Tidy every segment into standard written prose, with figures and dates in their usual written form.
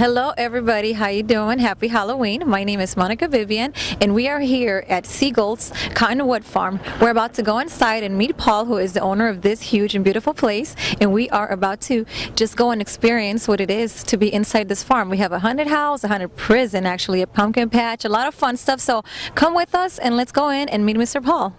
Hello everybody, how you doing? Happy Halloween. My name is Monica Vivian and we are here at Siegel's Cottonwood Farm. We're about to go inside and meet Paul, who is the owner of this huge and beautiful place, and we are about to just go and experience what it is to be inside this farm. We have a haunted house, a haunted prison actually, a pumpkin patch, a lot of fun stuff, so come with us and let's go in and meet Mr. Paul.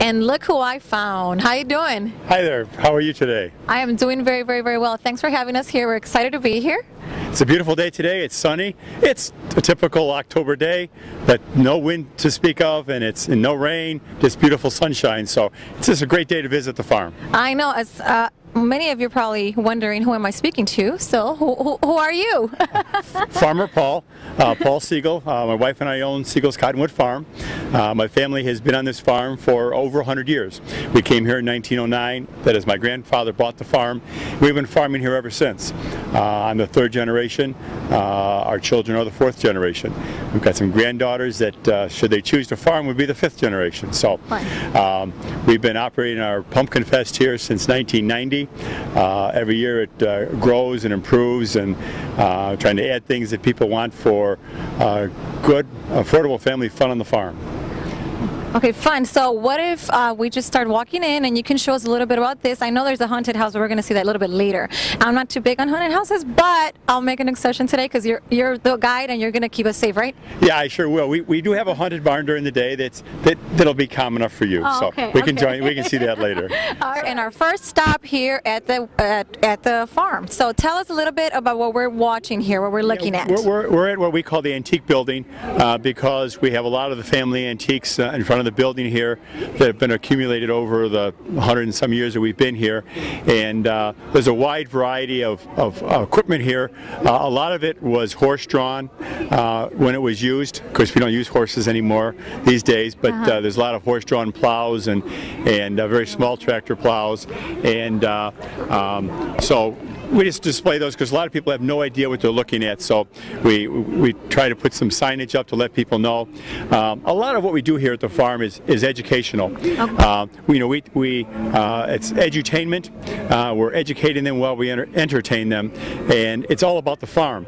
And look who I found. How you doing? Hi there. How are you today? I am doing very, very, very well. Thanks for having us here. We're excited to be here. It's a beautiful day today. It's sunny. It's a typical October day, but no wind to speak of, and it's and no rain, just beautiful sunshine. So it's just a great day to visit the farm. I know. As many of you are probably wondering, who am I speaking to? So, who are you? Farmer Paul, Paul Siegel. My wife and I own Siegel's Cottonwood Farm. My family has been on this farm for over 100 years. We came here in 1909. That is, my grandfather bought the farm. We've been farming here ever since. I'm the third generation. Our children are the fourth generation. We've got some granddaughters that, should they choose to farm, would be the fifth generation. So, we've been operating our Pumpkin Fest here since 1990. Every year it grows and improves, and trying to add things that people want for good, affordable family fun on the farm. Okay, fun. So what if we just start walking in and you can show us a little bit about this? I know there's a haunted house, but we're going to see that a little bit later. I'm not too big on haunted houses, but I'll make an exception today because you're the guide and you're going to keep us safe, right? Yeah, I sure will. We do have a haunted barn during the day that'll be calm enough for you. Oh, okay, so we can join. We can see that later. All right, and our first stop here at the farm. So tell us a little bit about what we're watching here, what we're looking at. We're at what we call the antique building because we have a lot of the family antiques in front of the building here that have been accumulated over the 100 and some years that we've been here, and there's a wide variety of equipment here. A lot of it was horse-drawn when it was used. Of course, we don't use horses anymore these days, but there's a lot of horse-drawn plows and very small tractor plows, and so we just display those because a lot of people have no idea what they're looking at, so we try to put some signage up to let people know. A lot of what we do here at the farm is educational. You know, it's edutainment. We're educating them while we entertain them, and it's all about the farm.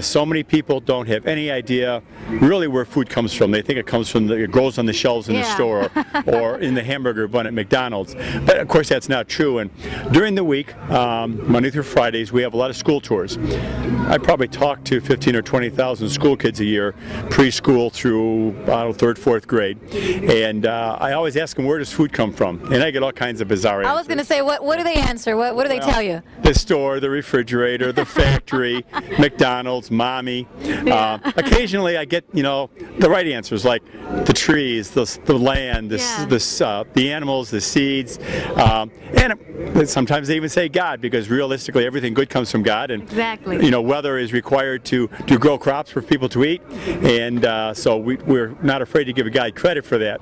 So many people don't have any idea really where food comes from. They think it comes from it grows on the shelves in the store or in the hamburger bun at McDonald's, but of course that's not true. And during the week, Monday through Friday, we have a lot of school tours. I probably talk to 15 or 20,000 school kids a year, preschool through third, fourth grade, and I always ask them, where does food come from? And I get all kinds of bizarre answers. I was going to say, what do they answer? What do they tell you? The store, the refrigerator, the factory, McDonald's, mommy. Occasionally I get, you know, the right answers, like the trees, the land, the animals, the seeds, and sometimes they even say God, because realistically everything good comes from God, and you know, weather is required to grow crops for people to eat, and so we're not afraid to give a guide credit for that.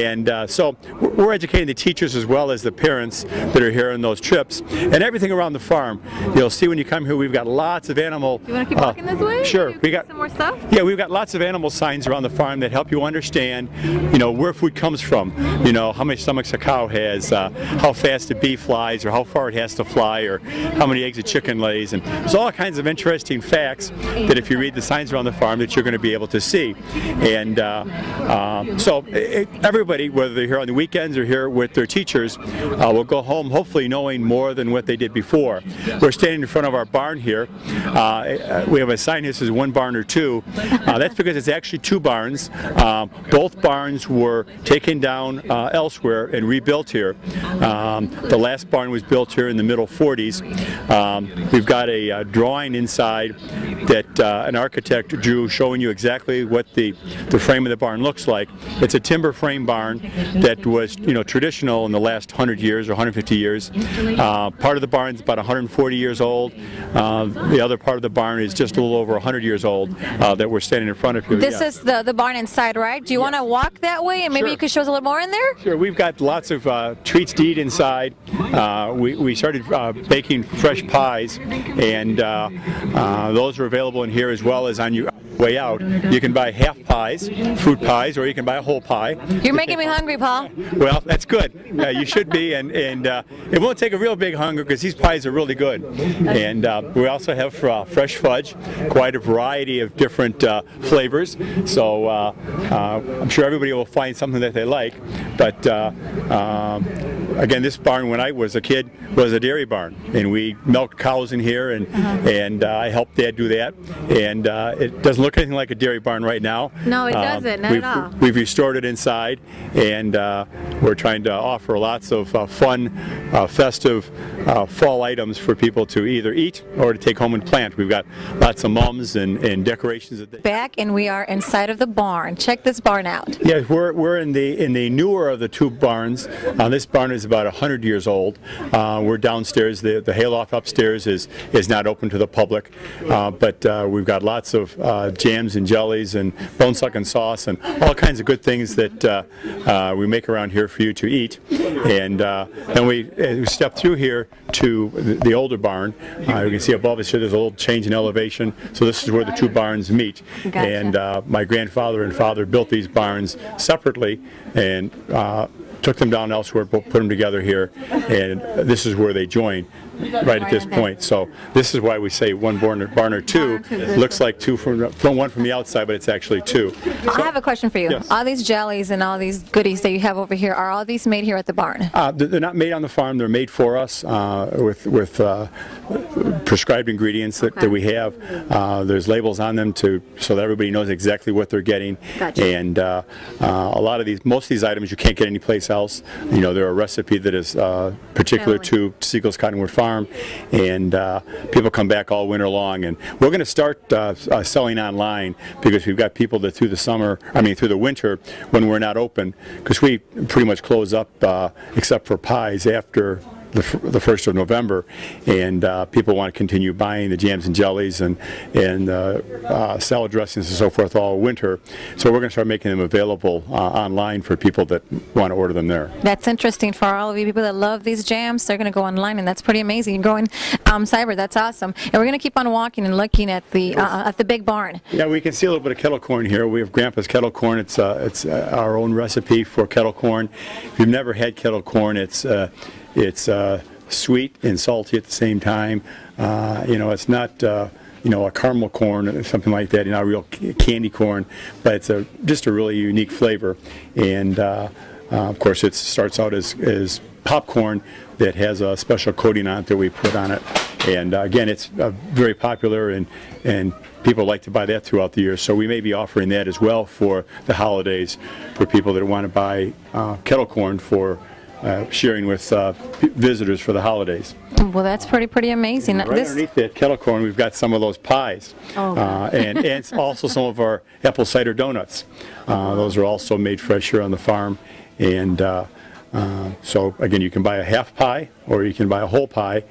And so we're educating the teachers as well as the parents that are here on those trips, and everything around the farm. You'll see when you come here, we've got lots of animal. Do you want to keep walking this way? Sure. We got some more stuff. Yeah, we've got lots of animal signs around the farm that help you understand, you know, where food comes from. You know, how many stomachs a cow has, how fast a bee flies, or how far it has to fly, or how many eggs the chicken lays, and there's all kinds of interesting facts that if you read the signs around the farm that you're going to be able to see. And so everybody, whether they're here on the weekends or here with their teachers, will go home hopefully knowing more than what they did before. We're standing in front of our barn here. We have a sign here that says one barn or two. That's because it's actually two barns. Both barns were taken down elsewhere and rebuilt here. The last barn was built here in the middle 40s. We've got a drawing inside that an architect drew showing you exactly what the frame of the barn looks like. It's a timber frame barn that was, you know, traditional in the last 100 years or 150 years. Part of the barn is about 140 years old. The other part of the barn is just a little over 100 years old that we're standing in front of here. This is the barn inside, right? Do you want to walk that way and maybe you could show us a little more in there? Sure. We've got lots of treats to eat inside. We started baking fresh pies, and those are available in here as well as on you. way out. You can buy half pies, fruit pies, or you can buy a whole pie. You're making me hungry, Paul. Well, that's good. You should be, and it won't take a real big hunger because these pies are really good. And we also have fresh fudge, quite a variety of different flavors. So I'm sure everybody will find something that they like. But again, this barn, when I was a kid, was a dairy barn, and we milked cows in here, and I helped Dad do that. And it doesn't look anything like a dairy barn right now. No, it doesn't. Not at all. We've restored it inside, and we're trying to offer lots of fun, festive fall items for people to either eat or to take home and plant. We've got lots of mums and decorations. Back, and we are inside of the barn. Check this barn out. Yeah, we're in the newer of the two barns. This barn is about 100 years old. We're downstairs. The hayloft upstairs is not open to the public, but we've got lots of jams and jellies and bone-sucking sauce and all kinds of good things that we make around here for you to eat. And then we step through here to the older barn. You can see above us here there's a little change in elevation, so this is where the two barns meet. Gotcha. And my grandfather and father built these barns separately and took them down elsewhere, put them together here, and this is where they join right at this point. So this is why we say one barn or two. Looks like two from one from the outside, but it's actually two. So, I have a question for you. Yes. All these jellies and all these goodies that you have over here, are all these made here at the barn? They're not made on the farm. They're made for us with prescribed ingredients that we have. There's labels on them so that everybody knows exactly what they're getting. Gotcha. And a lot of these, most of these items you can't get any place else. You know, they're a recipe that is particular to Siegel's Cottonwood Farm. And people come back all winter long, and we're going to start selling online because we've got people that through the winter when we're not open, because we pretty much close up except for pies after the 1st of November, and people want to continue buying the jams and jellies and salad dressings and so forth all winter. So we're going to start making them available online for people that want to order them there. That's interesting for all of you people that love these jams. They're going to go online, and that's pretty amazing. You're going cyber. That's awesome. And we're going to keep on walking and looking at the big barn. Yeah, we can see a little bit of kettle corn here. We have Grandpa's kettle corn. It's our own recipe for kettle corn. If you've never had kettle corn, it's sweet and salty at the same time. You know, it's not a caramel corn or something like that, not real candy corn, but it's just a really unique flavor. And of course, it starts out as popcorn that has a special coating on it that we put on it. And again, it's very popular, and people like to buy that throughout the year. So we may be offering that as well for the holidays for people that want to buy kettle corn for sharing with visitors for the holidays. Well, that's pretty amazing. Right underneath that kettle corn, we've got some of those pies, and also some of our apple cider donuts. Those are also made fresh here on the farm, and so again, you can buy a half pie or you can buy a whole pie,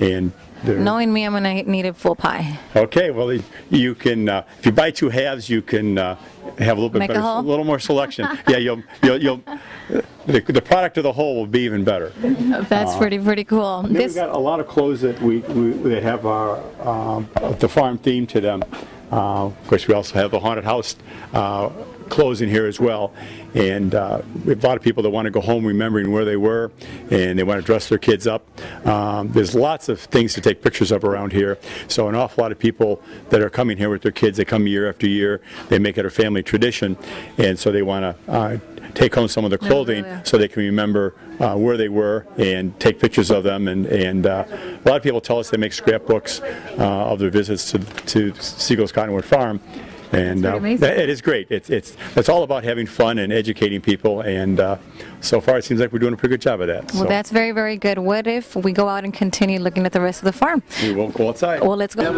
and. Knowing me, I'm going to need a full pie. Okay, well, you can, if you buy two halves, you can have a little bit better, a little more selection. Yeah, the product of the whole will be even better. That's pretty cool. We've got a lot of clothes that that have our the farm theme to them. Of course, we also have the haunted house clothes in here as well, and we have a lot of people that want to go home remembering where they were, and they want to dress their kids up. There's lots of things to take pictures of around here, so an awful lot of people that are coming here with their kids, they come year after year, they make it a family tradition, and so they want to take home some of the clothing so they can remember where they were and take pictures of them. And a lot of people tell us they make scrapbooks of their visits to Siegel's Cottonwood Farm. And it is great. It's all about having fun and educating people, and so far it seems like we're doing a pretty good job of that. Well, that's very, very good. What if we go out and continue looking at the rest of the farm? We won't go outside. Well, let's go.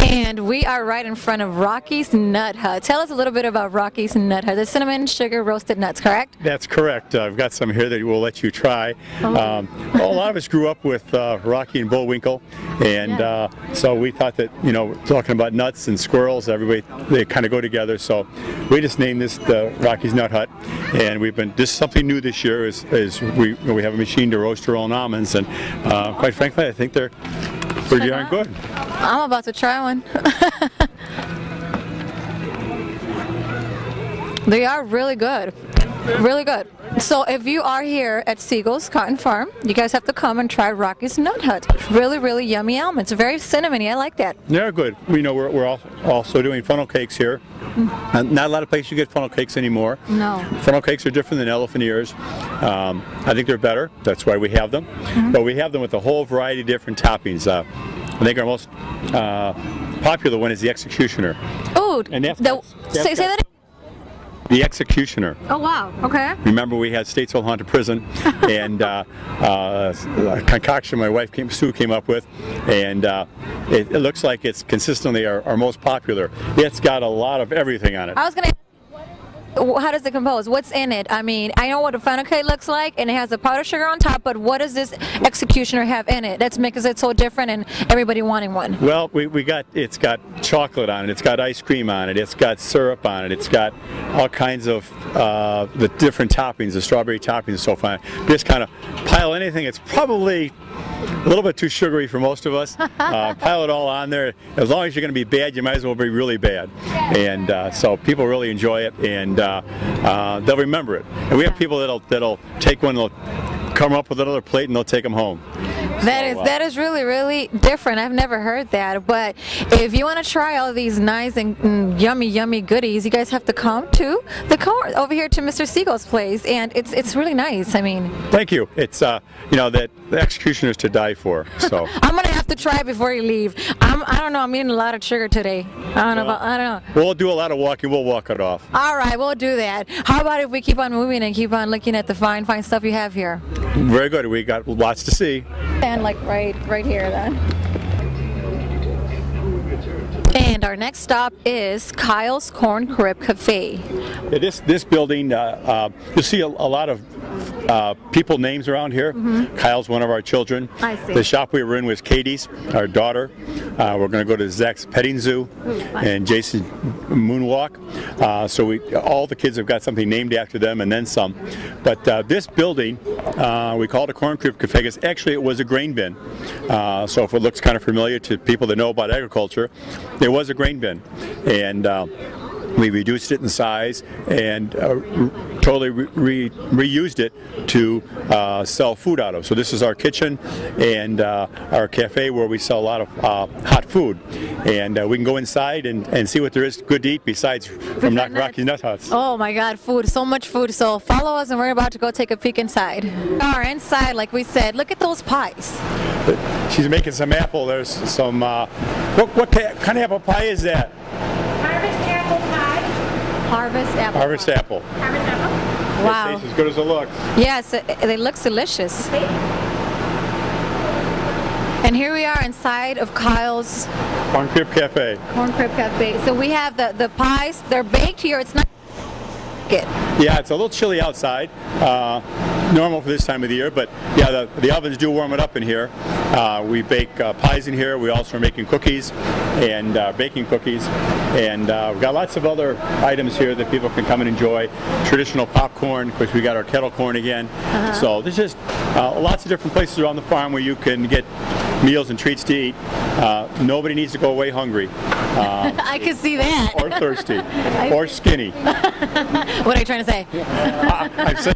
And we are right in front of Rocky's Nut Hut. Tell us a little bit about Rocky's Nut Hut. The cinnamon sugar roasted nuts, correct? That's correct. I've got some here that we'll let you try. Oh. A lot of us grew up with Rocky and Bullwinkle, and so we thought that, you know, talking about nuts and squirrels, everybody, they kind of go together. So we just named this the Rocky's Nut Hut, and we've been, this is something new this year, is we have a machine to roast our own almonds, and quite frankly, I think they're Pretty darn good. I'm about to try one. They are really good. Really good. So if you are here at Siegel's Cotton Farm, you guys have to come and try Rocky's Nut Hut. Really, really yummy almonds. Very cinnamony. I like that. They're good. We know we're also doing funnel cakes here. Not a lot of places you get funnel cakes anymore. No. Funnel cakes are different than elephant ears. I think they're better. That's why we have them. But we have them with a whole variety of different toppings. I think our most popular one is the executioner. Oh, say that again. The executioner. Oh wow, okay. Remember we had Statesville Haunted Prison and a concoction my wife Sue came up with, and it looks like it's consistently our most popular. It's got a lot of everything on it. I was going to ask, how does it compose? What's in it? I mean, I know what a funnel cake looks like and it has the powdered sugar on top, but what does this executioner have in it? That's makes it so different and everybody wanting one. Well, it's got chocolate on it, it's got ice cream on it, it's got syrup on it, it's got all kinds of the different toppings, the strawberry toppings and so on. Just kind of pile anything. It's probably a little bit too sugary for most of us. Pile it all on there. As long as you're going to be bad, you might as well be really bad. And so people really enjoy it, and they'll remember it. And we have people that'll take one, they'll come up with another plate, and they'll take them home. That is really, really different. I've never heard that. But if you want to try all these nice and yummy, yummy goodies, you guys have to come to the car over here to Mr. Siegel's place, and it's really nice. I mean, thank you. It's you know, that the executioner's to die for. So I'm gonna have to try before you leave. I don't know. I'm eating a lot of sugar today. I don't know. We'll do a lot of walking. We'll walk it off. All right, we'll do that. How about if we keep on moving and keep on looking at the fine stuff you have here? Very good. We got lots to see. And like right here then. And our next stop is Kyle's Corn Crib Cafe. Yeah, this building, you see a lot of people names around here. Kyle's one of our children. I see. The shop we were in was Katie's, our daughter. We're going to go to Zach's Petting Zoo and Jason Moonwalk. So all the kids have got something named after them and then some. But this building, we call it a corn crib cafe because actually it was a grain bin. So if it looks kind of familiar to people that know about agriculture, it was a grain bin. And we reduced it in size and totally reused it to sell food out of. So this is our kitchen and our cafe where we sell a lot of hot food. And we can go inside and see what there is good to eat besides from Rocky's Nut Huts. Oh my God, food, so much food. So follow us and we're about to go take a peek inside. We are inside, like we said. Look at those pies. She's making some apple. There's some, what kind of apple pie is that? Harvest apple. Harvest apple. Harvest apple. Wow. It tastes as good as it looks. Yes, it looks delicious. Okay. And here we are inside of Kyle's Corn Crib Cafe. Corn Crib Cafe. So we have the pies. They're baked here. It's not good. Yeah, it's a little chilly outside. Normal for this time of the year, but yeah, the ovens do warm it up in here. We bake pies in here. We also are making cookies and baking cookies, and we've got lots of other items here that people can come and enjoy. Traditional popcorn, of course. We got our kettle corn again. So there's just lots of different places around the farm where you can get meals and treats to eat. Nobody needs to go away hungry. I can see that. Or thirsty, or skinny. What are you trying to say? I'm saying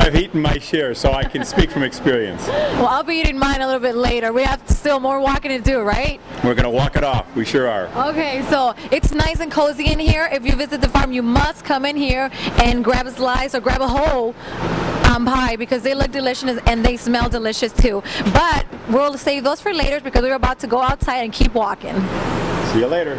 I've eaten my share, so I can speak from experience. Well, I'll be eating mine a little bit later. We have still more walking to do, right? We're going to walk it off. We sure are. Okay, so it's nice and cozy in here. If you visit the farm, you must come in here and grab a slice or grab a whole pie because they look delicious and they smell delicious too. But we'll save those for later because we're about to go outside and keep walking. See you later.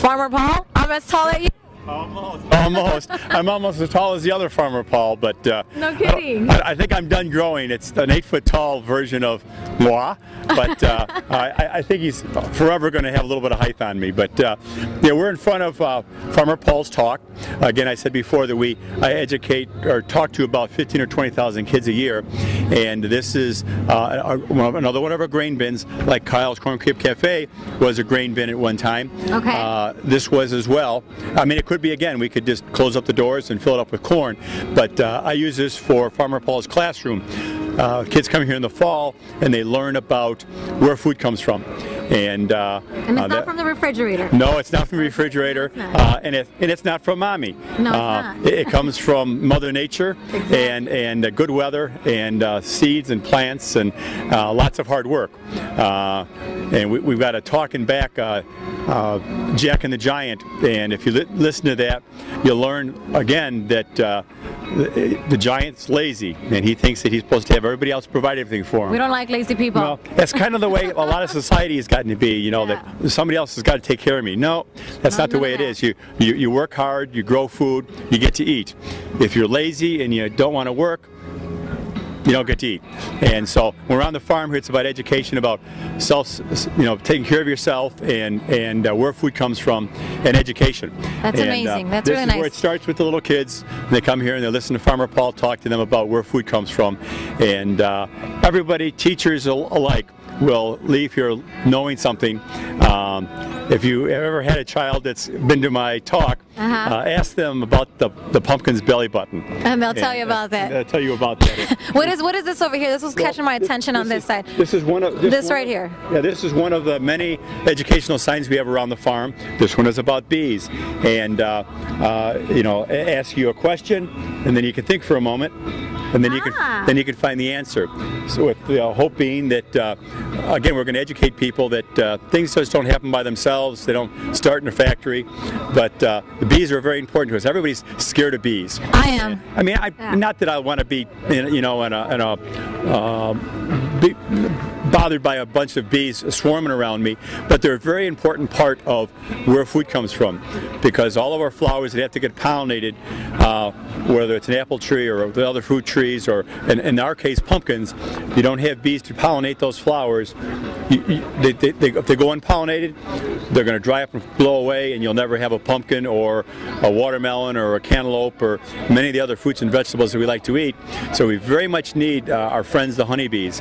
Farmer Paul, I'm as tall as you. Almost. I'm almost as tall as the other farmer, Paul, but no kidding. I think I'm done growing. It's an 8-foot-tall version of moi, but I think he's forever going to have a little bit of height on me. But yeah, we're in front of Farmer Paul's talk. Again, I said before that I educate or talk to about 15,000 or 20,000 kids a year, and this is another one of our grain bins. Like Kyle's Corn Crib Cafe was a grain bin at one time. Okay. This was as well. I mean, it could be again. We could just close up the doors and fill it up with corn, but I use this for Farmer Paul's classroom. kids come here in the fall and they learn about where food comes from. And it's not from the refrigerator. No, it's not from the refrigerator, and it's not from mommy. No, it's not. It comes from Mother Nature, exactly. and good weather, and seeds and plants, and lots of hard work. And we've got a Talking Back, Jack and the Giant, and if you listen to that, you'll learn again that the giant's lazy, and he thinks that he's supposed to have everybody else provide everything for him. We don't like lazy people. Well, that's kind of the way a lot of society has gotten to be, you know, yeah. That somebody else has got to take care of me. No, that's not the way it is. You work hard, you grow food, you get to eat. If you're lazy and you don't want to work, you don't get to eat. And so when we're on the farm here, it's about education, about self, you know, taking care of yourself, and where food comes from, and education. That's amazing. That's really nice. This is where it starts with the little kids. They come here and they listen to Farmer Paul talk to them about where food comes from, and everybody, teachers alike, will leave here knowing something. If you ever had a child that's been to my talk, ask them about the pumpkin's belly button. And they'll tell you about that. They'll tell you about that. what is this over here? This was catching my attention on this side. This is one of this right here. Yeah, this is one of the many educational signs we have around the farm. This one is about bees, and you know, ask you a question, and then you can think for a moment, and then you can find the answer. So with hope being that again, we're going to educate people that things just don't happen by themselves. They don't start in a factory, but the bees are very important to us. Everybody's scared of bees. I am. I mean, not that I want to be, you know, be bothered by a bunch of bees swarming around me, but they're a very important part of where food comes from, because all of our flowers that have to get pollinated, whether it's an apple tree or the other fruit trees, or in our case pumpkins, you don't have bees to pollinate those flowers. If they go unpollinated, they're going to dry up and blow away, and you'll never have a pumpkin or a watermelon or a cantaloupe or many of the other fruits and vegetables that we like to eat. So we very much need our friends the honeybees.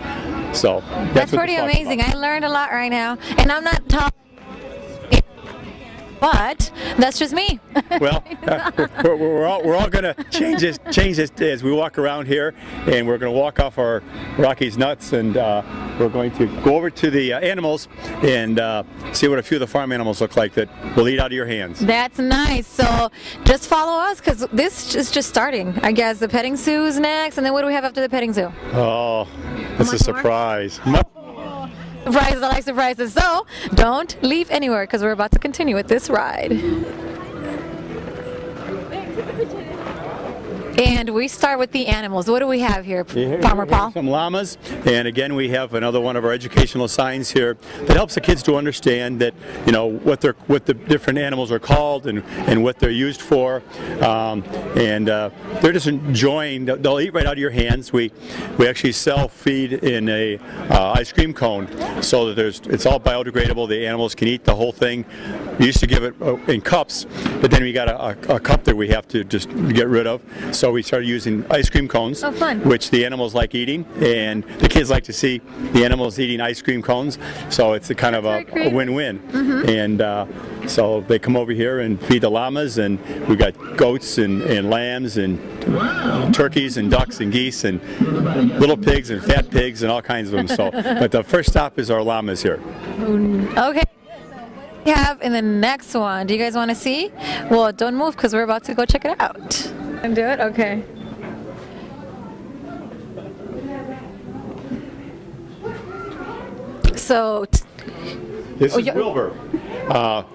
So that's pretty amazing. I learned a lot right now, and I'm not talking, but that's just me. Well, we're all going to change this as we walk around here, and we're going to walk off our Rockies nuts, and we're going to go over to the animals and see what a few of the farm animals look like that will eat out of your hands. That's nice. So just follow us, because this is just starting. I guess the petting zoo is next, and then what do we have after the petting zoo? Oh, that's a surprise. Surprises, I like surprises. So don't leave anywhere, because we're about to continue with this ride. And we start with the animals. What do we have here, Farmer Paul? Some llamas, and again we have another one of our educational signs here that helps the kids to understand that, you know, what the different animals are called and what they're used for, and they're just enjoying. They'll eat right out of your hands. We actually sell feed in a ice cream cone, so that it's all biodegradable. The animals can eat the whole thing. We used to give it in cups, but then we got a cup that we have to just get rid of. So we started using ice cream cones, which the animals like eating, and the kids like to see the animals eating ice cream cones. So it's a kind of a win-win. And so they come over here and feed the llamas, and we've got goats and lambs and turkeys and ducks and geese and little pigs and fat pigs and all kinds of them. So, but the first stop is our llamas here. Okay. We have in the next one. Do you guys want to see? Well, don't move, because we're about to go check it out. And do it? Okay. So this is Wilbur.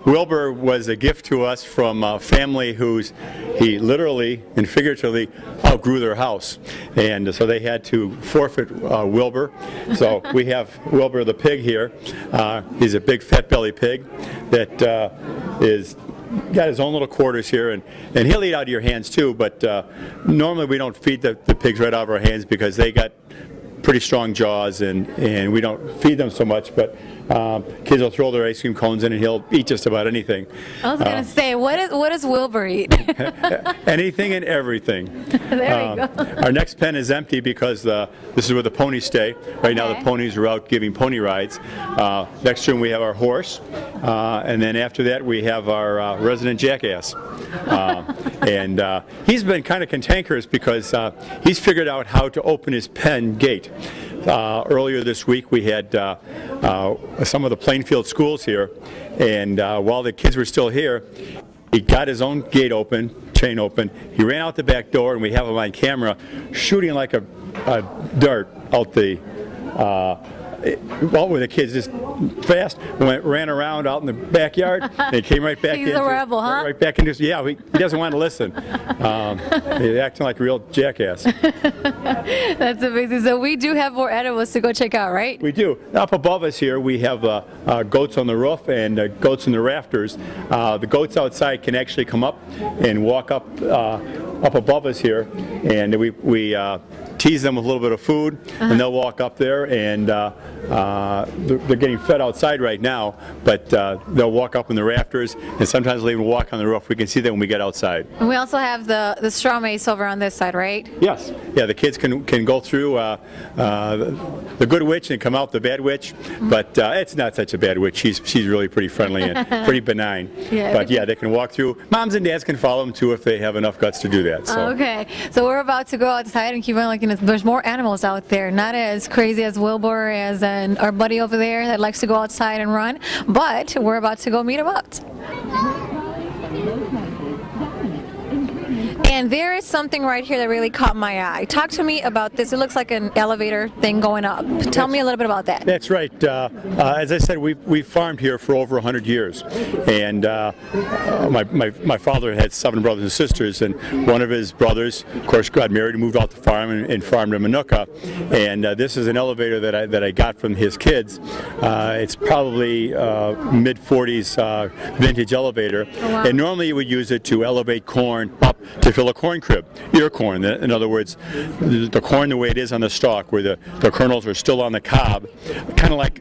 Wilbur was a gift to us from a family he literally and figuratively outgrew their house, and so they had to forfeit Wilbur. So we have Wilbur the pig here. He's a big fat-bellied pig that is got his own little quarters here, and he'll eat out of your hands too, but normally we don't feed the pigs right out of our hands, because they got pretty strong jaws, and we don't feed them so much, but Kids will throw their ice cream cones in and he'll eat just about anything. I was going to say, what does Wilbur eat? Anything and everything. There you go. Our next pen is empty because this is where the ponies stay. Right now the ponies are out giving pony rides. Next room we have our horse, and then after that we have our resident jackass. And he's been kind of cantankerous because he's figured out how to open his pen gate. Earlier this week we had some of the Plainfield schools here, and while the kids were still here, he got his own gate open, chain open, he ran out the back door, and we have him on camera shooting like a dart out the well, with the kids just fast, ran around out in the backyard, and he came right back in. He's a rebel, huh? Right back into, yeah, he doesn't want to listen. He's acting like a real jackass. That's amazing. So we do have more animals to go check out, right? We do. Up above us here, we have goats on the roof and goats in the rafters. The goats outside can actually come up and walk up up above us here, and we tease them with a little bit of food, and they'll walk up there, and they're getting fed outside right now, but they'll walk up in the rafters, and sometimes they'll even walk on the roof. We can see them when we get outside. And we also have the straw mace over on this side, right? Yes. Yeah, the kids can go through the good witch and come out the bad witch, but it's not such a bad witch. She's really pretty friendly and pretty benign. Yeah. But yeah, they can walk through. Moms and dads can follow them too if they have enough guts to do that. So. Okay. So we're about to go outside and keep on looking. There's more animals out there. Not as crazy as Wilbur as our buddy over there that likes to go outside and run, but we're about to go meet him out. And there is something right here that really caught my eye. Talk to me about this. It looks like an elevator thing going up. Tell me a little bit about that. That's right. As I said, we've farmed here for over 100 years. And my father had 7 brothers and sisters, and one of his brothers, of course, got married and moved off the farm and farmed in Monuka. And this is an elevator that I got from his kids. It's probably mid-40s vintage elevator. Oh, wow. And normally you would use it to elevate corn up to fill a corn crib, ear corn. In other words, the corn the way it is on the stalk, where the kernels are still on the cob, kind of like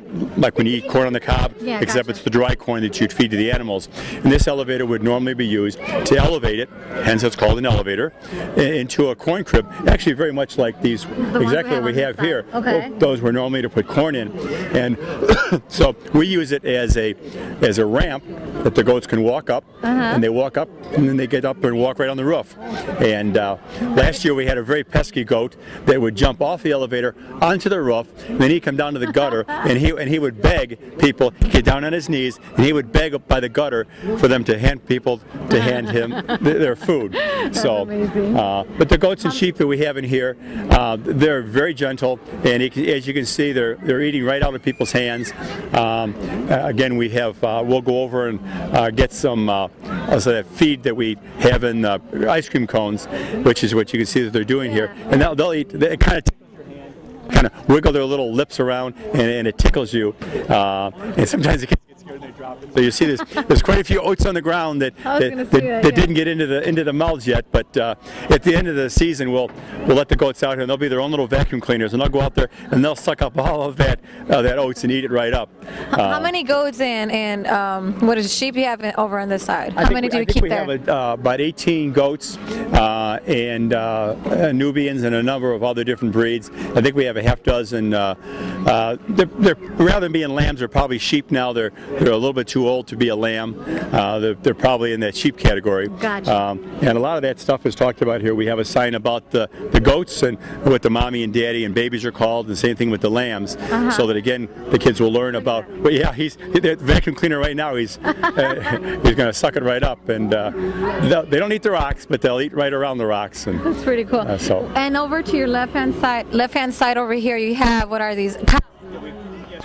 when you eat corn on the cob, yeah, except it's the dry corn that you'd feed to the animals. And this elevator would normally be used to elevate it, hence it's called an elevator, into a corn crib, actually very much like these, exactly what we have here. Okay. Those were normally to put corn in. And so we use it as a ramp that the goats can walk up, and they walk up, and then they get up and walk right on the roof. And last year we had a very pesky goat that would jump off the elevator onto the roof, and then he'd come down to the gutter, and he would beg people, he'd get down on his knees, and he would beg up by the gutter for them to hand people, to hand him their food. So, but the goats and sheep that we have in here, they're very gentle, and as you can see, they're eating right out of people's hands. Again, we have, we'll go over and get some that feed that we have in ice cream cones, which is what you can see that they're doing here, and they'll eat. They kind of wiggle their little lips around, and it tickles you. And sometimes it gets scared and they drop it. So you see there's quite a few oats on the ground that didn't get into the mouths yet. But at the end of the season, we'll let the goats out here, and they'll be their own little vacuum cleaners, and they'll go out there and they'll suck up all of that oats and eat it right up. How many goats and what is sheep you have over on this side? How many do you keep there? I think we have about 18 goats and Nubians and a number of other different breeds. I think we have a half dozen. Rather than being lambs, they're probably sheep now. They're a little bit too old to be a lamb. They're probably in that sheep category. Gotcha. And a lot of that stuff is talked about here. We have a sign about the goats and what the mommy and daddy and babies are called, and the same thing with the lambs. So that again, the kids will learn about. But yeah, the vacuum cleaner right now. He's he's going to suck it right up, and they don't eat the rocks, but they'll eat right around the rocks. And that's pretty cool. And over to your left hand side over here, you have, what are these?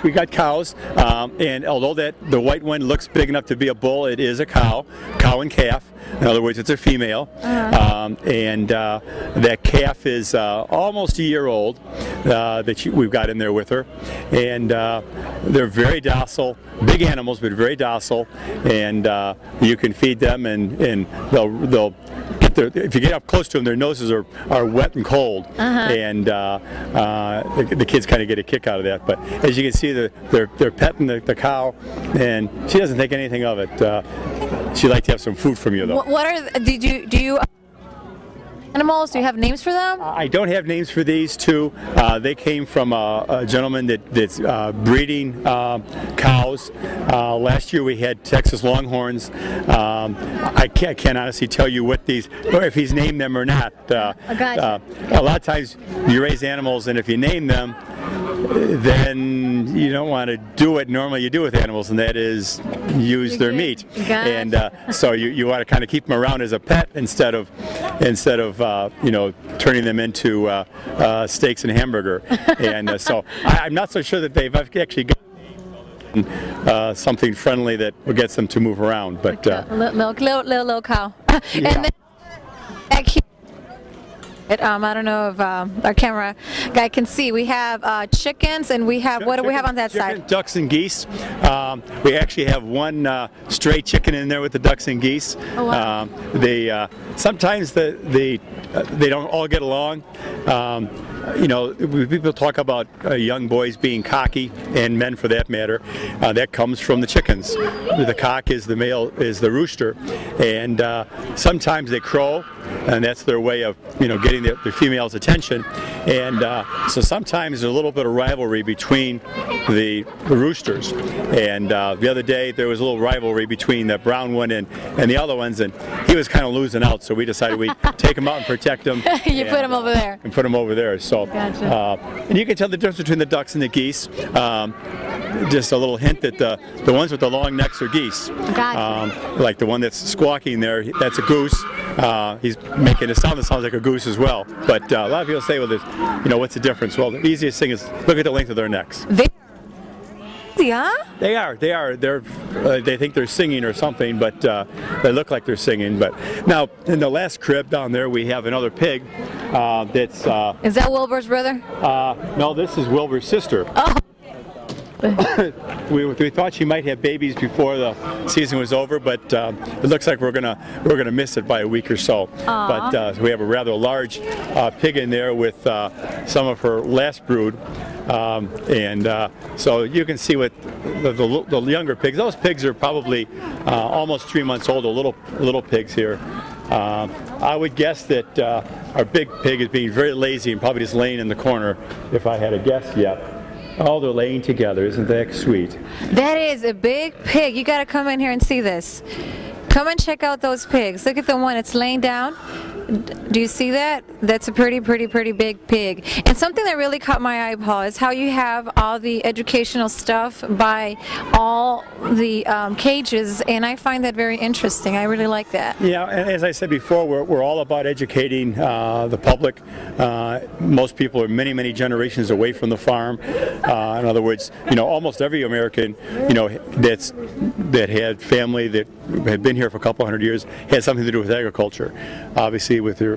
We got cows, and although the white one looks big enough to be a bull, it is a cow and calf. In other words, it's a female, and that calf is almost a year old we've got in there with her, and they're very docile, big animals, but very docile, and you can feed them, and they'll if you get up close to them, their noses are wet and cold, and the kids kind of get a kick out of that. But as you can see, they're petting the cow, and she doesn't think anything of it. She'd like to have some food from you, though. What are do you animals? Do you have names for them? I don't have names for these two. They came from a gentleman that's breeding cows. Last year we had Texas Longhorns. I can't honestly tell you what these, or if he's named them or not. A lot of times you raise animals, and if you name them, then you don't want to do what normally you do with animals, and that is use their meat. And so you want to kind of keep them around as a pet instead of you know, turning them into steaks and hamburger. And so I'm not so sure that they've actually got something friendly that will get them to move around. But little cow. Yeah. And then back here, I don't know if our camera guy can see. We have chickens, and we have, what do we have on that side? Ducks and geese. We actually have one stray chicken in there with the ducks and geese. Oh, wow. Sometimes they don't all get along. You know, people talk about young boys being cocky, and men for that matter. That comes from the chickens. The cock is the male, is the rooster, and sometimes they crow, and that's their way of, you know, getting the female's attention. And so sometimes there's a little bit of rivalry between the roosters. And the other day there was a little rivalry between the brown one and the other ones, and he was kind of losing out. So we decided we'd take him out and protect him. Put him over there. And put him over there. So, and you can tell the difference between the ducks and the geese. Just a little hint that the ones with the long necks are geese. Like the one that's squawking there, that's a goose. He's making a sound that sounds like a goose as well. But a lot of people say, well, you know, what's the difference? Well, the easiest thing is look at the length of their necks. Yeah? They are. They are. They think they're singing or something, but they look like they're singing. But now, in the last crib down there, we have another pig. That's. Is that Wilbur's brother? No, this is Wilbur's sister. Oh. we thought she might have babies before the season was over, but it looks like we're gonna miss it by a week or so. But we have a rather large pig in there with some of her last brood, and so you can see with the younger pigs. Those pigs are probably almost 3 months old. Little pigs here. I would guess that our big pig is being very lazy and probably just laying in the corner. If I had a guess yet. Oh, they're laying together. Isn't that sweet? That is a big pig. You got to come in here and see this. Come and check out those pigs. Look at the one. It's laying down. Do you see that? That's a pretty, pretty, pretty big pig. And something that really caught my eye, Paul, is how you have all the educational stuff by all the cages, and I find that very interesting. I really like that. Yeah, and as I said before, we're all about educating the public. Most people are many, many generations away from the farm. In other words, you know, almost every American, you know, that had family that had been here for a couple hundred years had something to do with agriculture. Obviously, with their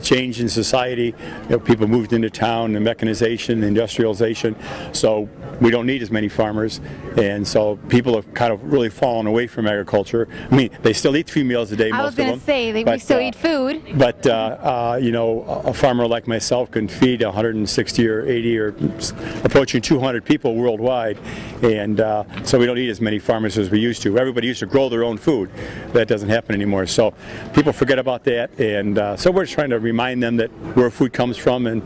change in society, you know, people moved into town and mechanization, industrialization, so we don't need as many farmers, and so people have kind of really fallen away from agriculture. I mean, they still eat 3 meals a day, most of them. I was going to say, we still eat food. But, you know, a farmer like myself can feed 160 or 80 or approaching 200 people worldwide, and so we don't eat as many farmers as we used to. Everybody used to grow their own food. That doesn't happen anymore, so people forget about that, and so we're trying to remind them that where food comes from, and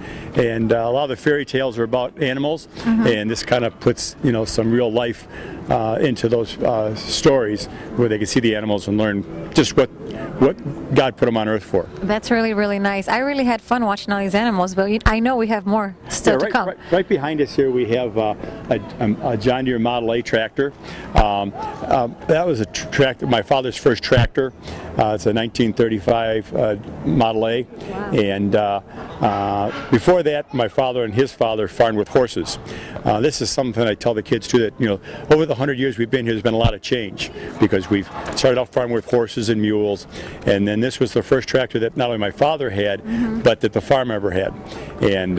a lot of the fairy tales are about animals, and this kind of puts, you know, some real life into those stories where they can see the animals and learn just what God put them on earth for. That's really, really nice. I really had fun watching all these animals, but I know we have more still to come. Right behind us here we have a John Deere Model A tractor. That was a tractor, my father's first tractor. It's a 1935 Model A. Wow. And before that, my father and his father farmed with horses. This is something I tell the kids too, that, you know, over the 100 years we've been here, there's been a lot of change, because we've started off farming with horses and mules, and then this was the first tractor that not only my father had, but that the farm ever had. and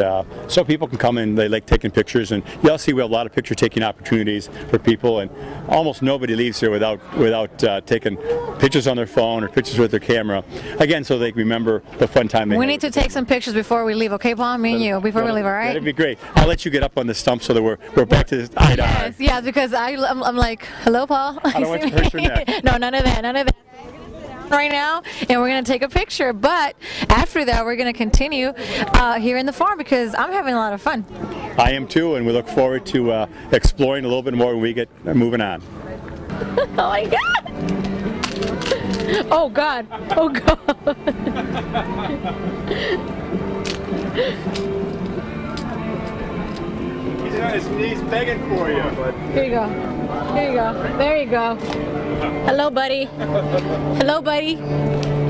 so people can come in. They like taking pictures, and you'll see we have a lot of picture taking opportunities for people, and almost nobody leaves here without taking pictures on their phone or pictures with their camera, again, so they can remember the fun time they had. We need to take some pictures before we leave, okay, Paul? Me and you, before we leave, all right? That'd be great. I'll let you get up on the stump so that we're back to this eye to eye. Yes, yeah, because I'm like, hello, Paul. I don't want you to hurt your neck. No, none of that, none of that. Right now, and we're going to take a picture, but after that we're going to continue here in the farm, because I'm having a lot of fun. I am too, and we look forward to exploring a little bit more when we get moving on. Oh my God! Oh God! Oh God! He's on his knees begging for you. Here you go. There you go. There you go. Hello, buddy. Hello, buddy.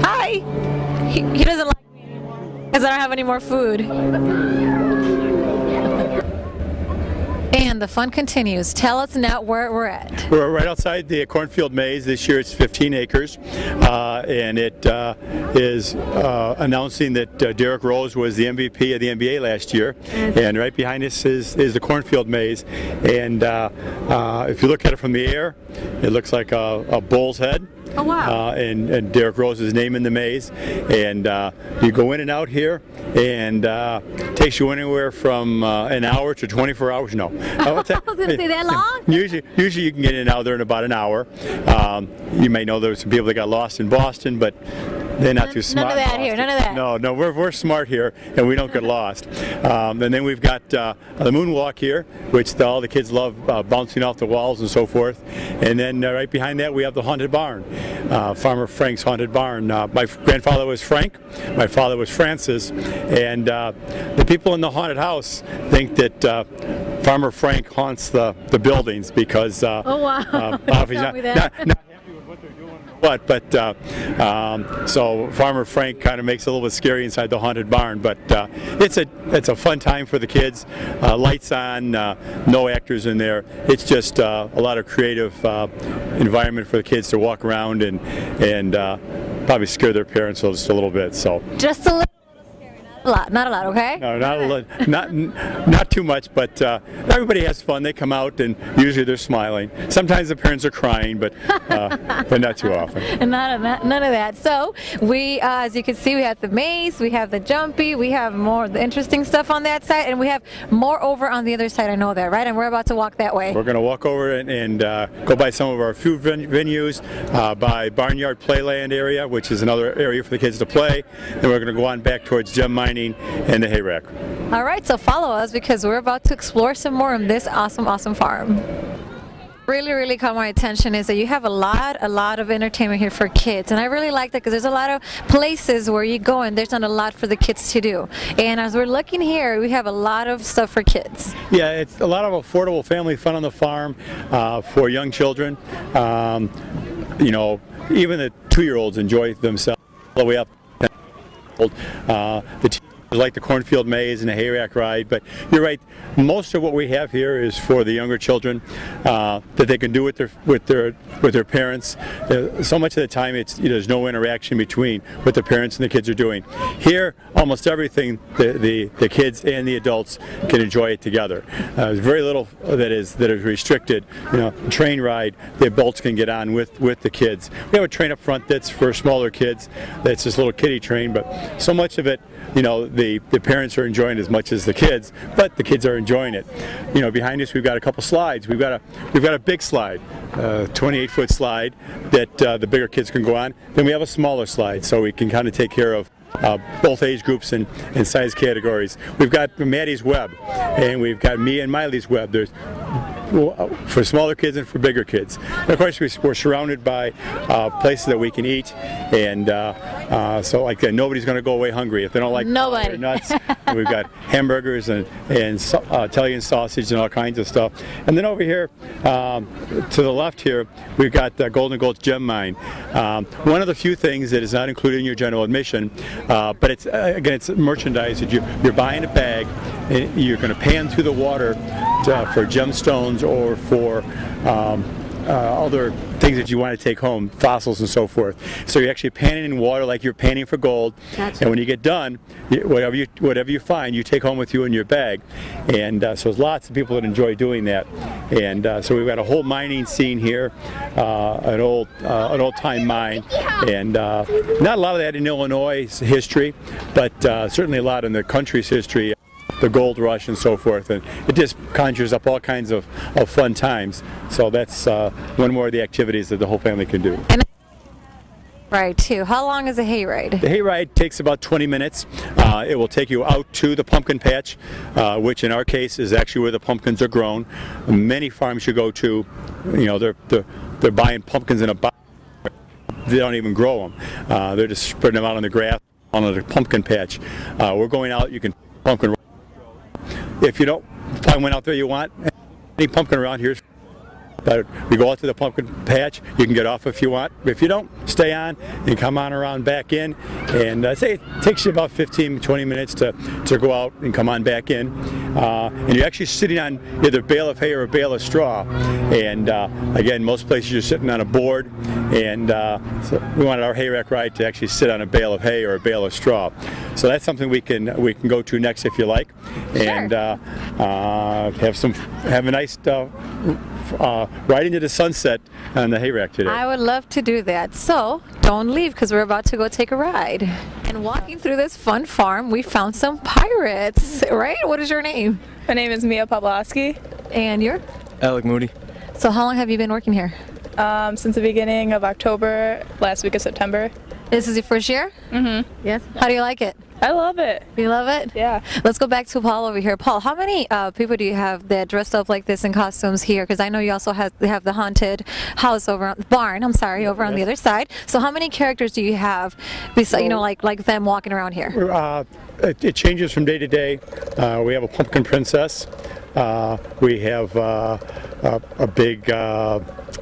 Hi. He doesn't like me anymore because I don't have any more food. And the fun continues. Tell us now where we're at. We're right outside the cornfield maze. This year it's 15 acres, and it is announcing that Derrick Rose was the MVP of the NBA last year, and right behind us is the cornfield maze. And if you look at it from the air, it looks like a bull's head. Oh, wow. And Derrick Rose's name in the maze, and you go in and out here, and takes you anywhere from an hour to 24 hours. No, I was going to say that long. Usually you can get in and out there in about an hour. You may know there's some people that got lost in Boston, but they're not too smart. None of that here, none of that. No, no, we're smart here, and we don't get lost. And then we've got the moonwalk here, which all the kids love, bouncing off the walls and so forth. And then right behind that we have the haunted barn, Farmer Frank's haunted barn. My grandfather was Frank, my father was Francis, and the people in the haunted house think that Farmer Frank haunts the buildings because oh, wow. He's not happy with what they're doing. But so Farmer Frank kind of makes it a little bit scary inside the haunted barn, but it's a fun time for the kids. Lights on, no actors in there. It's just a lot of creative environment for the kids to walk around and probably scare their parents just a little bit. So just a little. Not a lot, okay? No, not a lot, not too much, but everybody has fun. They come out, and usually they're smiling. Sometimes the parents are crying, but not too often. And none of that. So we, as you can see, we have the maze, we have the jumpy, we have more of the interesting stuff on that side, and we have more over on the other side. I know that, right? And we're about to walk that way. We're going to walk over and go by some of our food venues, by Barnyard Playland area, which is another area for the kids to play. Then we're going to go on back towards gem mining and the hay rack. All right, so follow us because we're about to explore some more on this awesome, awesome farm. Really caught my attention is that you have a lot of entertainment here for kids, and I really like that because there's a lot of places where you go and there's not a lot for the kids to do, and as we're looking here we have a lot of stuff for kids. Yeah, it's a lot of affordable family fun on the farm for young children. You know, even the 2-year-olds enjoy themselves all the way up. The like the cornfield maze and the hayrack ride, but you're right, most of what we have here is for the younger children that they can do with their parents. So much of the time it's, you know, there's no interaction between what the parents and the kids are doing. Here almost everything the kids and the adults can enjoy it together. There's very little that is restricted. You know, train ride, the adults can get on with the kids. We have a train up front that's for smaller kids, that's this little kiddie train, but so much of it, you know, the parents are enjoying it as much as the kids, but the kids are enjoying it. You know, behind us we've got a couple slides. We've got a big slide, 28-foot slide that the bigger kids can go on. Then we have a smaller slide, so we can kind of take care of both age groups and size categories. We've got Maddie's Web, and we've got me and Miley's Web. There's for smaller kids and for bigger kids. And of course, we're surrounded by places that we can eat, and so like nobody's going to go away hungry if they don't like nuts. We've got hamburgers and Italian sausage and all kinds of stuff. And then over here, to the left here, we've got the Golden Gulch Gem Mine. One of the few things that is not included in your general admission, but it's again, it's merchandise that you're buying a bag, and you're going to pan through the water for gemstones or for other things that you want to take home, fossils and so forth. So you're actually panning in water like you're panning for gold. Gotcha. And when you get done, whatever you find, you take home with you in your bag. And so there's lots of people that enjoy doing that. And so we've got a whole mining scene here, an old-time mine, and not a lot of that in Illinois history, but certainly a lot in the country's history. The gold rush and so forth, and it just conjures up all kinds of fun times. So that's one more of the activities that the whole family can do. And right, too. How long is a hayride? The hayride takes about 20 minutes. It will take you out to the pumpkin patch, which in our case is actually where the pumpkins are grown. Many farms you go to, you know, they're buying pumpkins in a box. They don't even grow them. They're just spreading them out on the grass on the pumpkin patch. We're going out. You can pumpkin. If you don't find one out there you want, any pumpkin around here. But we go out to the pumpkin patch. You can get off if you want. If you don't, stay on and come on around back in. And I say it takes you about 15-20 minutes to go out and come on back in. And you're actually sitting on either a bale of hay or a bale of straw. And again, most places you're sitting on a board. And so we wanted our hay rack ride to actually sit on a bale of hay or a bale of straw. So that's something we can go to next if you like. Sure. And have a nice. Right into the sunset on the hayrack today. I would love to do that. So don't leave, because we're about to go take a ride. And walking through this fun farm, we found some pirates, right? What is your name? My name is Mia Pawlowski. And you're? Alec Moody. So how long have you been working here? Since the beginning of October, last week of September. This is your first year? Mm-hmm. Yes. How do you like it? I love it. You love it? Yeah. Let's go back to Paul over here. Paul, how many people do you have that dressed up like this in costumes here? Because I know you also have the haunted house over on the barn, I'm sorry, over on the other side. So how many characters do you have besides, you know, like them walking around here? It changes from day to day. We have a pumpkin princess. We have a big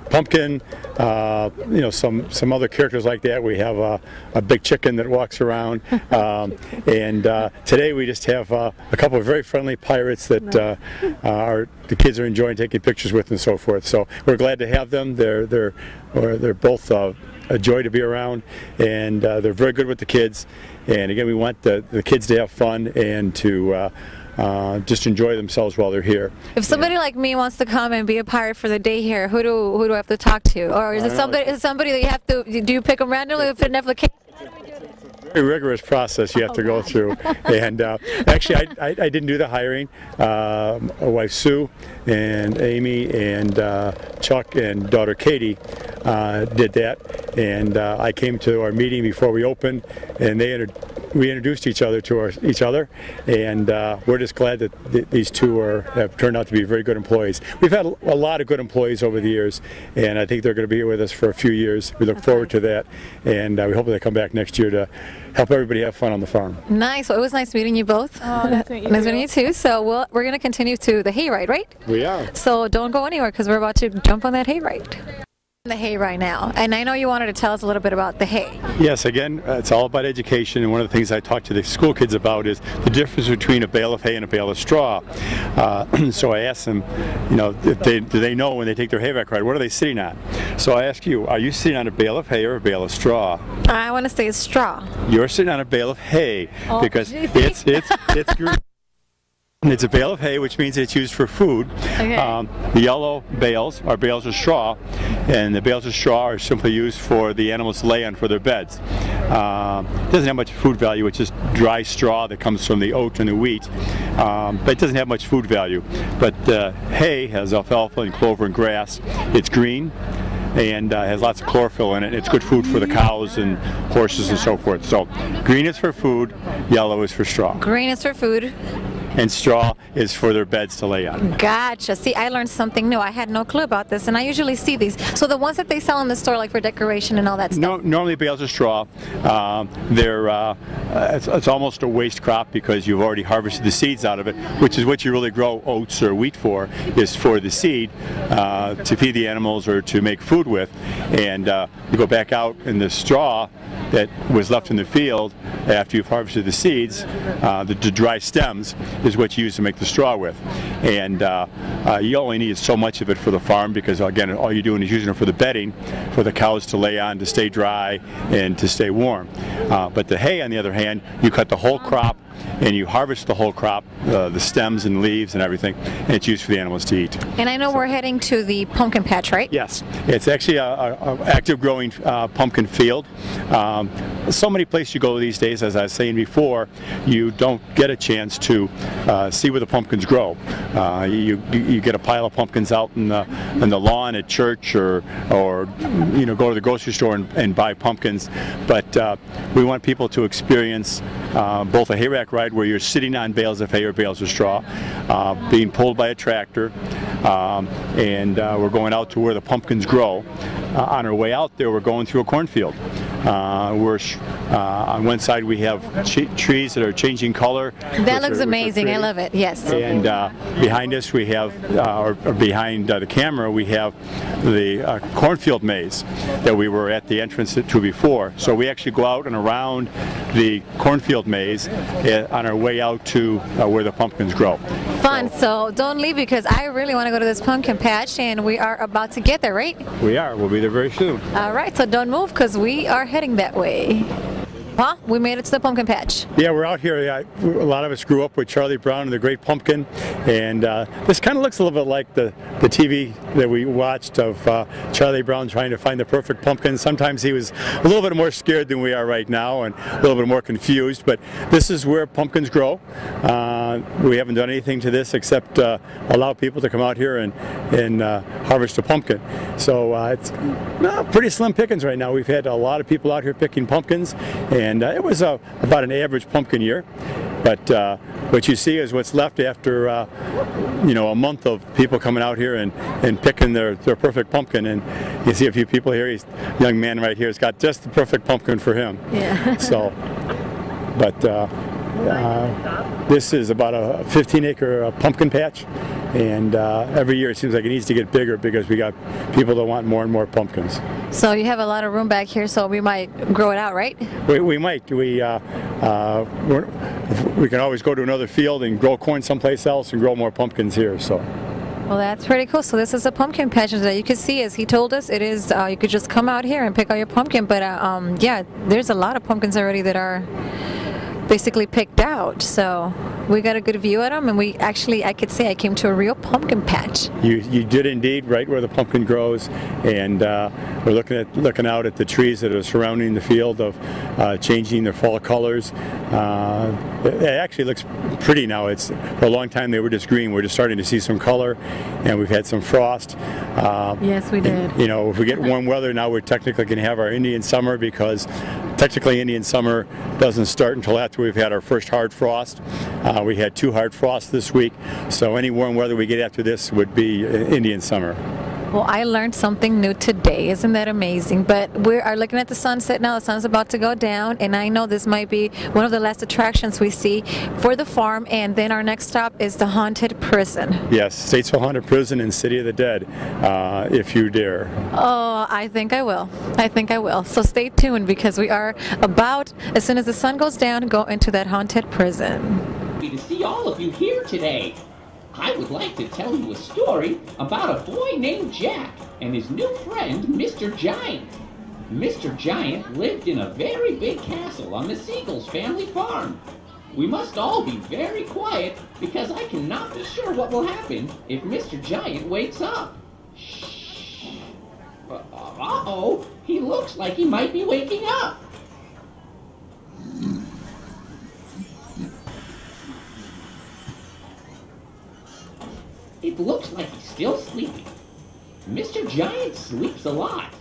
pumpkin, you know, some other characters like that. We have a big chicken that walks around, and today we just have a couple of very friendly pirates that the kids are enjoying taking pictures with and so forth. So we're glad to have them. They're both a joy to be around, and they're very good with the kids. And again, we want the kids to have fun and to just enjoy themselves while they're here. If somebody like me wants to come and be a pirate for the day here, who do I have to talk to? Or is it somebody? Is somebody that you have to? Do you pick them randomly with an application? It's a very rigorous process you have to go through. And actually, I didn't do the hiring. My wife Sue and Amy and Chuck and daughter Katie did that. And I came to our meeting before we opened, and we introduced each other to each other, and we're just glad that these two have turned out to be very good employees. We've had a lot of good employees over the years, and I think they're going to be with us for a few years. We look forward to that, and we hope they come back next year to help everybody have fun on the farm. Nice. Well, it was nice meeting you both. Oh, nice meeting you too. So we're going to continue to the hayride, right? We are. So don't go anywhere, because we're about to jump on that hayride. The hay right now, and I know you wanted to tell us a little bit about the hay. Yes, again, it's all about education, and one of the things I talk to the school kids about is the difference between a bale of hay and a bale of straw. So I ask them, you know, if do they know when they take their hayrack ride, what are they sitting on? So I ask you, are you sitting on a bale of hay or a bale of straw? I want to say it's straw. You're sitting on a bale of hay, oh, because it's green. It's a bale of hay, which means it's used for food. Okay. The yellow bales are bales of straw, and the bales of straw are simply used for the animals to lay on for their beds. It doesn't have much food value. It's just dry straw that comes from the oat and the wheat, but it doesn't have much food value. But hay has alfalfa and clover and grass. It's green, and has lots of chlorophyll in it. It's good food for the cows and horses and so forth. So green is for food, yellow is for straw. Green is for food. And straw is for their beds to lay on. Gotcha. See, I learned something new. I had no clue about this, and I usually see these. So the ones that they sell in the store, like for decoration and all that stuff? No, normally bales of straw. It's almost a waste crop, because you've already harvested the seeds out of it, which is what you really grow oats or wheat for, is for the seed to feed the animals or to make food with. And you go back out in the straw, that was left in the field after you've harvested the seeds, the dry stems, is what you use to make the straw with. And you only need so much of it for the farm, because again, all you're doing is using it for the bedding for the cows to lay on to stay dry and to stay warm. But the hay, on the other hand, you cut the whole crop and you harvest the whole crop, the stems and leaves and everything, and it's used for the animals to eat. And I know we're heading to the pumpkin patch, right? Yes. It's actually an active growing pumpkin field. So many places you go these days, as I was saying before, you don't get a chance to see where the pumpkins grow. You get a pile of pumpkins out in the lawn at church, or you know, go to the grocery store and buy pumpkins. But we want people to experience both a hay rack ride, where you're sitting on bales of hay or bales of straw, being pulled by a tractor, and we're going out to where the pumpkins grow. On our way out there, we're going through a cornfield. On one side we have trees that are changing color. That looks amazing. I love it. Yes. And behind us we have, or behind the camera, we have the cornfield maze that we were at the entrance to before. So we actually go out and around the cornfield maze on our way out to where the pumpkins grow. Fun. So don't leave, because I really want to go to this pumpkin patch, and we are about to get there, right? We are. We'll be there very soon. All right. So don't move, because we are heading that way. Huh? We made it to the pumpkin patch. Yeah, we're out here. A lot of us grew up with Charlie Brown and the Great Pumpkin, and this kind of looks a little bit like the TV that we watched of Charlie Brown trying to find the perfect pumpkin. Sometimes he was a little bit more scared than we are right now, and a little bit more confused, but this is where pumpkins grow. We haven't done anything to this except allow people to come out here and harvest a pumpkin. So it's pretty slim pickings right now. We've had a lot of people out here picking pumpkins, and it was about an average pumpkin year, but what you see is what's left after you know, a month of people coming out here and picking their perfect pumpkin. And you see a few people here. He's a young man right here has got just the perfect pumpkin for him. Yeah. So, but this is about a 15-acre pumpkin patch, and every year it seems like it needs to get bigger, because we got people that want more and more pumpkins. So you have a lot of room back here, so we might grow it out, right? We might. We can always go to another field and grow corn someplace else and grow more pumpkins here. So. Well, that's pretty cool. So this is a pumpkin patch that you can see, as he told us, it is. You could just come out here and pick out your pumpkin, but yeah, there's a lot of pumpkins already that are basically picked out, so we got a good view at them, and we actually, I could say I came to a real pumpkin patch. You did indeed, right where the pumpkin grows, and we're looking out at the trees that are surrounding the field, of changing their fall colors. It actually looks pretty now. It's, for a long time they were just green. We're just starting to see some color, and we've had some frost. Yes, we did. And, you know, if we get warm weather now, we're technically going to have our Indian summer, because technically Indian summer doesn't start until after we've had our first hard frost. We had 2 hard frosts this week, so any warm weather we get after this would be Indian summer. Well, I learned something new today. Isn't that amazing? But we are looking at the sunset now. The sun's about to go down, and I know this might be one of the last attractions we see for the farm, and then our next stop is the Haunted Prison. Yes, Statesville Haunted Prison and City of the Dead, if you dare. Oh, I think I will. I think I will. So stay tuned, because we are about, as soon as the sun goes down, go into that haunted prison. To see all of you here today. I would like to tell you a story about a boy named Jack and his new friend Mr. Giant. Mr. Giant lived in a very big castle on the Siegel's family farm. We must all be very quiet, because I cannot be sure what will happen if Mr. Giant wakes up. Shh. Uh-oh, he looks like he might be waking up. It looks like he's still sleeping. Mr. Giant sleeps a lot.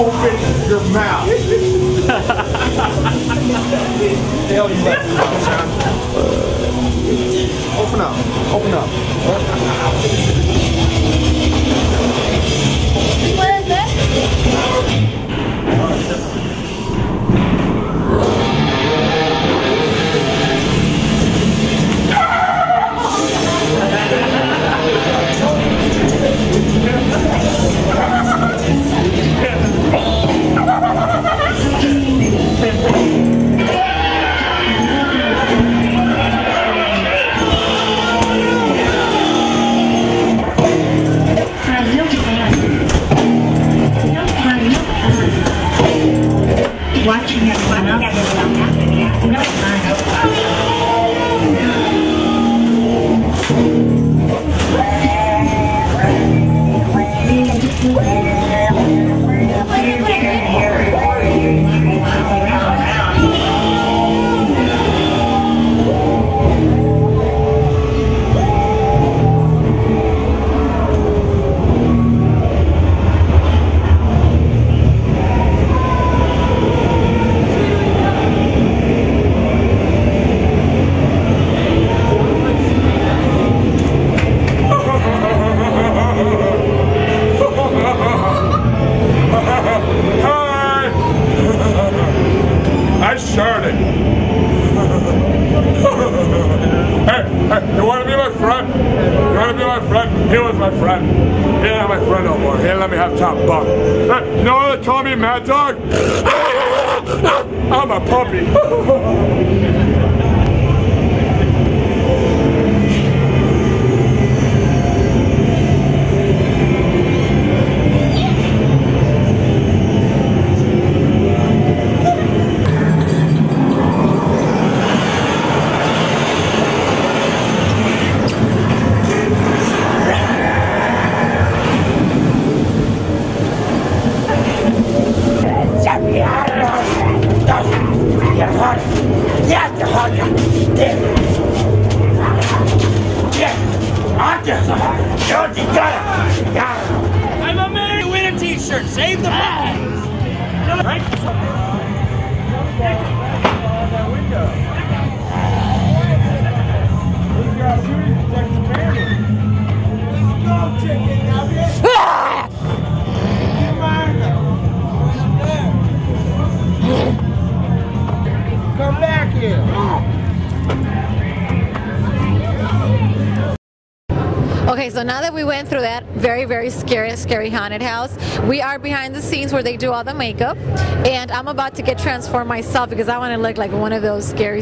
open your mouth. Hell, you left me. Open up. Open up. What is that? Watching it run up. So now that we went through that very scary haunted house, we are behind the scenes where they do all the makeup, and I'm about to get transformed myself because I want to look like one of those scary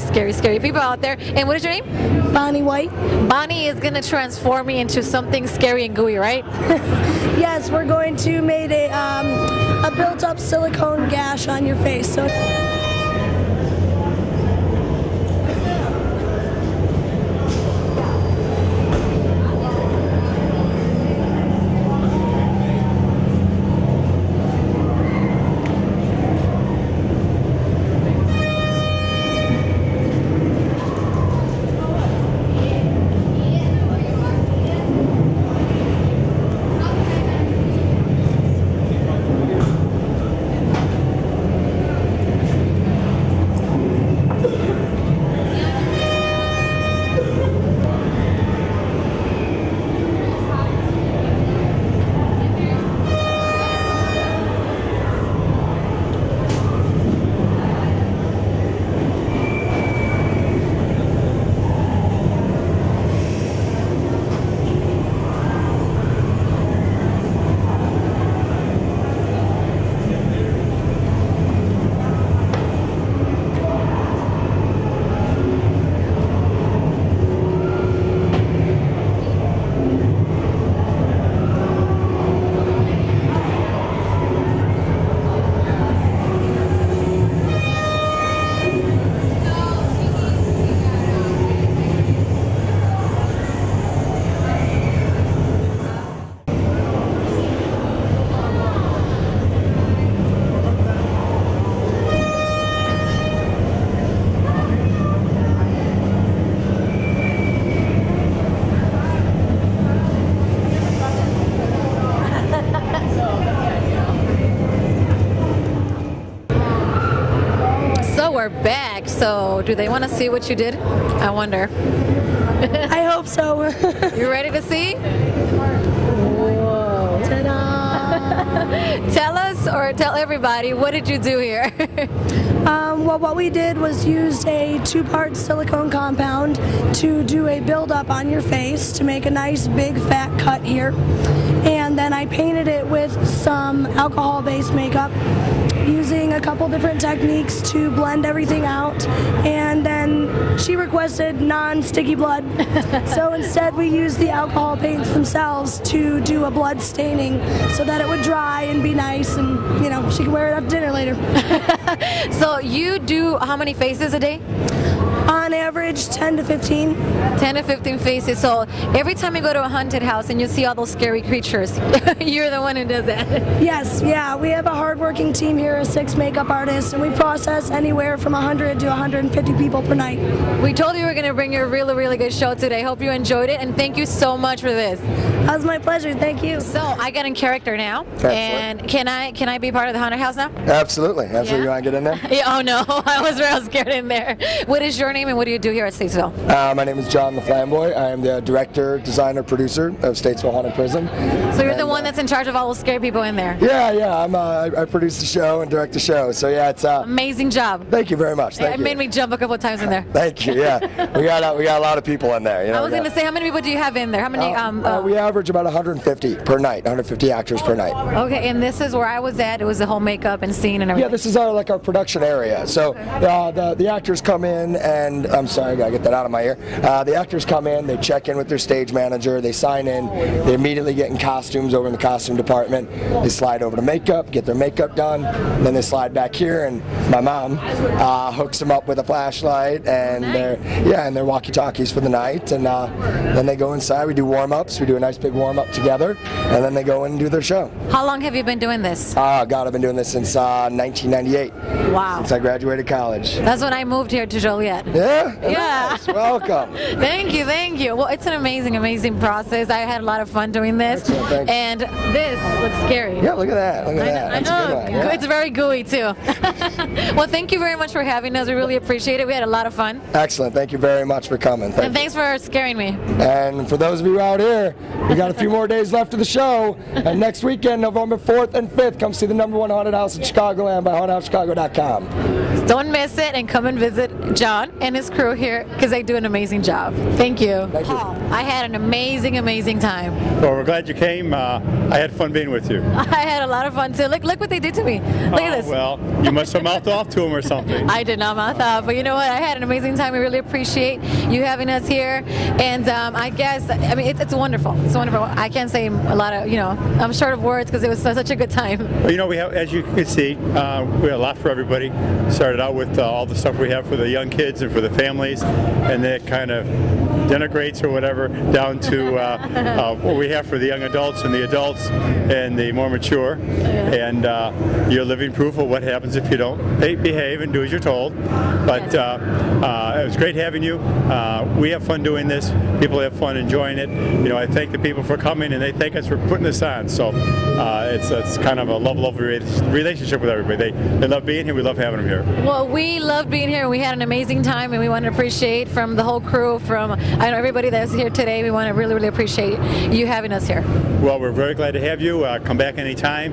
people out there. And what is your name? Bonnie White. Bonnie is going to transform me into something scary and gooey, right? Yes, we're going to make a built-up silicone gash on your face. So. are back, so do they want to see what you did? I wonder. I hope so. You ready to see? Whoa. Ta-da. Tell us, or tell everybody, what did you do here? Well, what we did was used a two-part silicone compound to do a build-up on your face to make a nice big fat cut here. And then I painted it with some alcohol-based makeup, using a couple different techniques to blend everything out. And then she requested non-sticky blood, so instead we used the alcohol paints themselves to do a blood staining so that it would dry and be nice, and you know, she could wear it up to dinner later. So you do how many faces a day? On average, 10 to 15. 10 to 15 faces. So every time you go to a haunted house and you see all those scary creatures, you're the one who does that. Yes, yeah. We have a hardworking team here of 6 makeup artists, and we process anywhere from 100 to 150 people per night. We told you we were going to bring you a really, really good show today. Hope you enjoyed it, and thank you so much for this. That was my pleasure. Thank you. So I got in character now. Excellent. And can I be part of the haunted house now? Absolutely. Absolutely. Yeah. You want to get in there? Yeah, oh, no. I was real scared in there. What is your name? And what do you do here at Statesville? My name is John the Flamboy. I am the director, designer, producer of Statesville Haunted Prison. So you're the one that's in charge of all the scary people in there? Yeah, yeah. I produce the show and direct the show. So yeah, it's amazing job. Thank you very much. Thank you. Made me jump a couple of times in there. Thank you. Yeah, we got a lot of people in there. You know, I was going to say, how many people do you have in there? How many? We average about 150 per night. 150 actors per night. Okay, and this is where I was at. It was the whole makeup and scene and everything. Yeah, this is our like our production area. So the actors come in and. And I'm sorry, I gotta get that out of my ear. The actors come in, they check in with their stage manager, they sign in, they immediately get in costumes over in the costume department, they slide over to makeup, get their makeup done, and then they slide back here, and my mom hooks them up with a flashlight and their walkie-talkies for the night, and then they go inside, we do warm-ups, we do a nice big warm-up together, and then they go in and do their show. How long have you been doing this? God, I've been doing this since 1998. Wow. Since I graduated college. That's when I moved here to Joliet. Yeah? Yeah. Nice. Welcome. Thank you, thank you. Well, it's an amazing, amazing process. I had a lot of fun doing this. And this looks scary. Yeah, look at that. Look at that. I know. Good, yeah. It's very gooey, too. Well, thank you very much for having us. We really appreciate it. We had a lot of fun. Excellent. Thank you very much for coming. Thanks for scaring me. And for those of you out here, we got a few more days left of the show. And next weekend, November 4th and 5th, come see the #1 haunted house in Chicagoland by hauntedhousechicago.com. Don't miss it, and come and visit John and his crew here, because they do an amazing job. Thank you. Thank you. I had an amazing, amazing time. Well, we're glad you came. I had fun being with you. I had a lot of fun too. Look what they did to me. Look at this. Well, you must have mouthed off to them or something. I did not mouth off, but you know what? I had an amazing time. We really appreciate you having us here, and I guess it's wonderful. It's wonderful. I can't say a lot of I'm short of words because it was such a good time. Well, you know, we have, as you can see, we have a lot for everybody. Started out with all the stuff we have for the young kids and for the families, and then it kind of denigrates or whatever down to what we have for the young adults and the adults and the more mature. And you're living proof of what happens if you don't behave and do as you're told. But it was great having you. We have fun doing this. People have fun enjoying it. You know, I thank the people for coming, and they thank us for putting this on. So it's kind of a love relationship with everybody. They love being here. We love having them here. Well, we loved being here. We had an amazing time, and we want to appreciate from the whole crew, from everybody that's here today. We want to really, really appreciate you having us here. Well, we're very glad to have you. Come back anytime.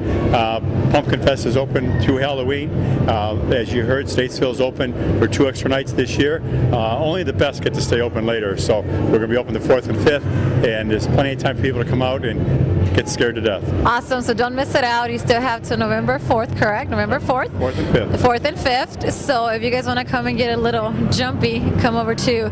Pumpkin Fest is open through Halloween. As you heard, Statesville's open for 2 extra nights this year. Only the best get to stay open later, so we're going to be open the 4th and 5th, and there's plenty of time for people to come out and get scared to death. Awesome, so don't miss it out. You still have till November 4th, correct? November 4th? 4th and 5th. 4th and 5th, so if you guys want to come and get a little jumpy, come over to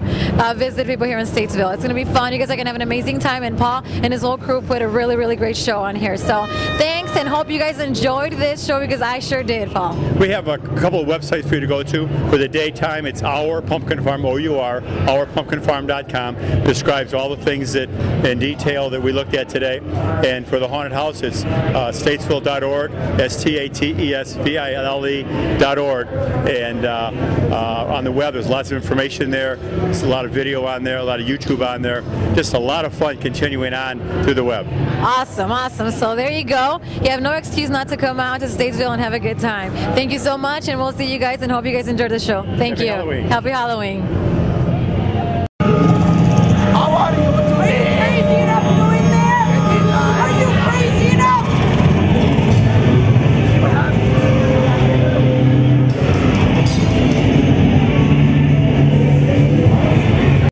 visit people here in Statesville. It's going to be fun. You guys are going to have an amazing time, and Paul and his whole crew put a really, really great show on here. So thanks, and hope you guys enjoyed this show, because I sure did, Paul. We have a couple of websites for you to go to. For the daytime, it's ourPumpkinFarm, O-U-R, ourPumpkinFarm.com. Describes all the things that in detail that we looked at today. And for the haunted house, it's statesville.org, STATESVILE.org. And on the web, there's lots of information there. There's a lot of video on there, a lot of YouTube on there. Just a lot of fun continuing on through the web. Awesome, awesome. So there you go. You have no excuse not to come out to Statesville and have a good time. Thank you so much, and we'll see you guys and hope you guys enjoy the show. Thank you. Happy Halloween. Happy Halloween.